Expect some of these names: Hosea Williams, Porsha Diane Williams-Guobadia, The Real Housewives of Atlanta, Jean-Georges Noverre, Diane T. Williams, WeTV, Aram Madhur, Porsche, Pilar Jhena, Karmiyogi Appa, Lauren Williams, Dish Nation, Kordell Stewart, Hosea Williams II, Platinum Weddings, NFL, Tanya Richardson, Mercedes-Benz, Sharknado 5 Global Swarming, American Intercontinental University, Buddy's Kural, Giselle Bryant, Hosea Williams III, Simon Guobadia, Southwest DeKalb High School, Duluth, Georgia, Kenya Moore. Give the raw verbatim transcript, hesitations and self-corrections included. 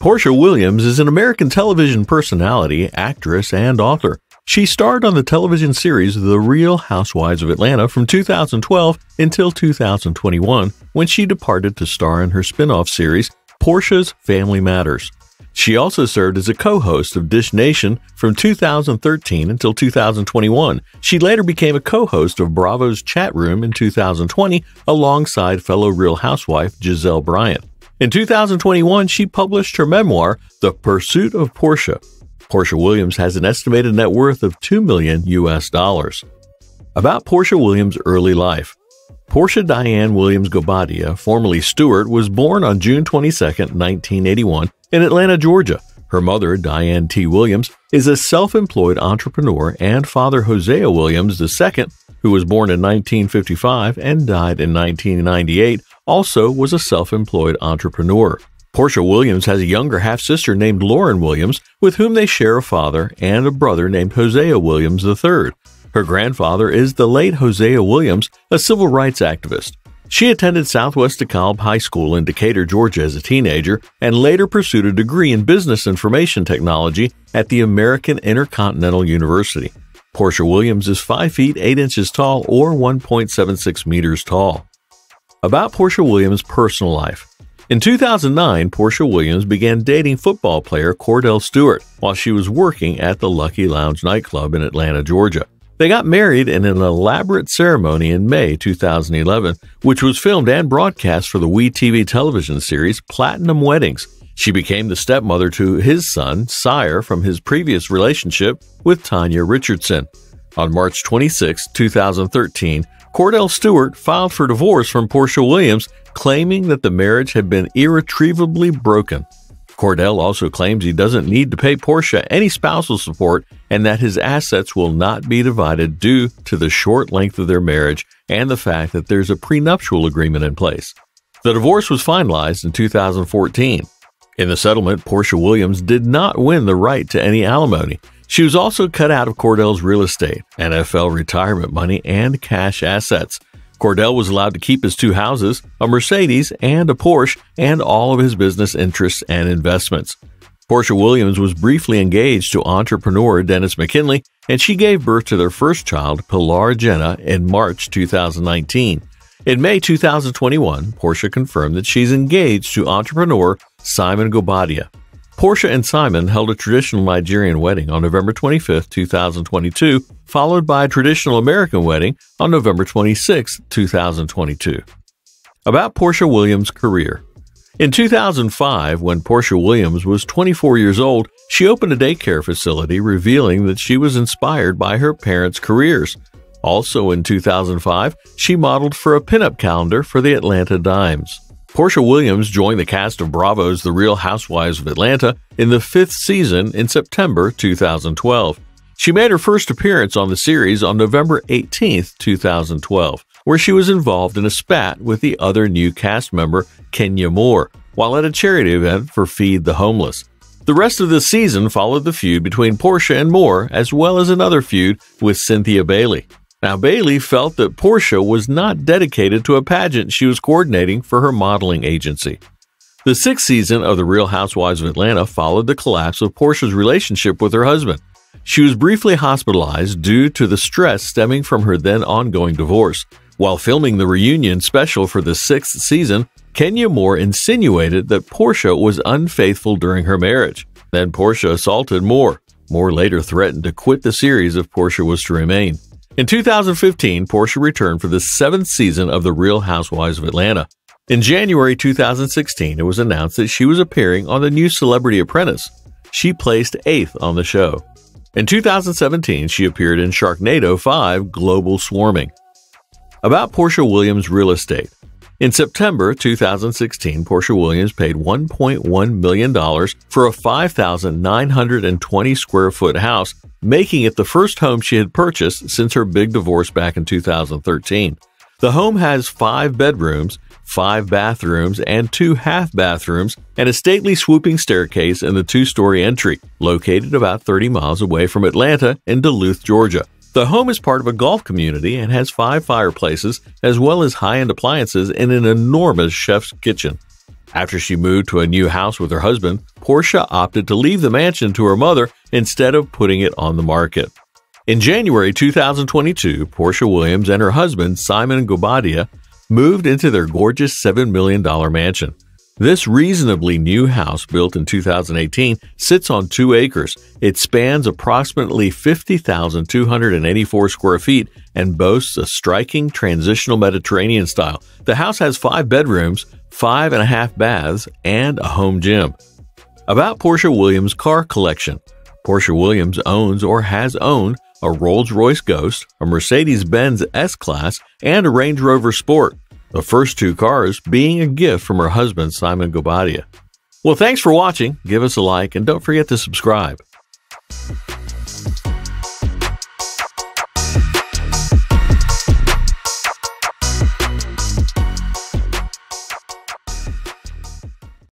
Porsha Williams is an American television personality, actress, and author. She starred on the television series The Real Housewives of Atlanta from two thousand twelve until two thousand twenty-one, when she departed to star in her spin-off series, Porsha's Family Matters. She also served as a co-host of Dish Nation from two thousand thirteen until two thousand twenty-one. She later became a co-host of Bravo's Chat Room in two thousand twenty alongside fellow Real Housewife Giselle Bryant. In two thousand twenty-one, she published her memoir, The Pursuit of Porsha. Porsha Williams has an estimated net worth of two million U S dollars. About Porsha Williams' early life. Porsha Diane Williams-Guobadia, formerly Stewart, was born on June twenty-second, nineteen eighty-one in Atlanta, Georgia. Her mother, Diane T. Williams, is a self-employed entrepreneur, and father Hosea Williams the second, who was born in nineteen fifty-five and died in nineteen ninety-eight, also was a self-employed entrepreneur. Porsha Williams has a younger half-sister named Lauren Williams, with whom they share a father, and a brother named Hosea Williams the third. Her grandfather is the late Hosea Williams, a civil rights activist. She attended Southwest DeKalb High School in Decatur, Georgia as a teenager, and later pursued a degree in business information technology at the American Intercontinental University. Porsha Williams is five feet eight inches tall, or one point seven six meters tall. About Porsha Williams' personal life. In two thousand nine, Porsha Williams began dating football player Kordell Stewart while she was working at the Lucky Lounge nightclub in Atlanta, Georgia. They got married in an elaborate ceremony in May two thousand eleven, which was filmed and broadcast for the WeTV television series Platinum Weddings. She became the stepmother to his son, Sire, from his previous relationship with Tanya Richardson. On March twenty-sixth, two thousand thirteen, Kordell Stewart filed for divorce from Porsha Williams, claiming that the marriage had been irretrievably broken. Kordell also claims he doesn't need to pay Porsha any spousal support and that his assets will not be divided due to the short length of their marriage and the fact that there's a prenuptial agreement in place. The divorce was finalized in two thousand fourteen. In the settlement, Porsha Williams did not win the right to any alimony. She was also cut out of Kordell's real estate, N F L retirement money, and cash assets. Kordell was allowed to keep his two houses, a Mercedes and a Porsche, and all of his business interests and investments. Porsha Williams was briefly engaged to entrepreneur Dennis McKinley, and she gave birth to their first child, Pilar Jhena, in March two thousand nineteen. In May two thousand twenty-one, Porsha confirmed that she's engaged to entrepreneur Simon Guobadia. Porsha and Simon held a traditional Nigerian wedding on November twenty-fifth, two thousand twenty-two, followed by a traditional American wedding on November twenty-sixth, two thousand twenty-two. About Porsha Williams' career. In two thousand five, when Porsha Williams was twenty-four years old, she opened a daycare facility, revealing that she was inspired by her parents' careers. Also in two thousand five, she modeled for a pinup calendar for the Atlanta Dimes. Porsha Williams joined the cast of Bravo's The Real Housewives of Atlanta in the fifth season in September two thousand twelve. She made her first appearance on the series on November eighteenth, two thousand twelve, where she was involved in a spat with the other new cast member, Kenya Moore, while at a charity event for Feed the Homeless. The rest of the season followed the feud between Porsha and Moore, as well as another feud with Cynthia Bailey. Now, Bailey felt that Porsha was not dedicated to a pageant she was coordinating for her modeling agency. The sixth season of The Real Housewives of Atlanta followed the collapse of Porsha's relationship with her husband. She was briefly hospitalized due to the stress stemming from her then-ongoing divorce. While filming the reunion special for the sixth season, Kenya Moore insinuated that Porsha was unfaithful during her marriage. Then Porsha assaulted Moore. Moore later threatened to quit the series if Porsha was to remain. In two thousand fifteen, Porsha returned for the seventh season of The Real Housewives of Atlanta. In January two thousand sixteen, it was announced that she was appearing on The New Celebrity Apprentice. She placed eighth on the show. In two thousand seventeen, she appeared in Sharknado five Global Swarming. About Porsha Williams' real estate. In September two thousand sixteen, Porsha Williams paid one point one million dollars for a five thousand nine hundred twenty square foot house, making it the first home she had purchased since her big divorce back in two thousand thirteen. The home has five bedrooms, five bathrooms, and two half bathrooms, and a stately swooping staircase in the two-story entry, located about thirty miles away from Atlanta in Duluth, Georgia. The home is part of a golf community and has five fireplaces, as well as high-end appliances and an enormous chef's kitchen. After she moved to a new house with her husband, Porsha opted to leave the mansion to her mother instead of putting it on the market. In January two thousand twenty-two, Porsha Williams and her husband, Simon Guobadia, moved into their gorgeous seven million dollar mansion. This reasonably new house, built in two thousand eighteen, sits on two acres. It spans approximately fifty thousand two hundred eighty-four square feet and boasts a striking transitional Mediterranean style. The house has five bedrooms, five and a half baths, and a home gym. About Porsha Williams' car collection. Porsha Williams owns or has owned a Rolls-Royce Ghost, a Mercedes-Benz S-Class, and a Range Rover Sport. The first two cars being a gift from her husband, Simon Guobadia. Well, thanks for watching. Give us a like and don't forget to subscribe.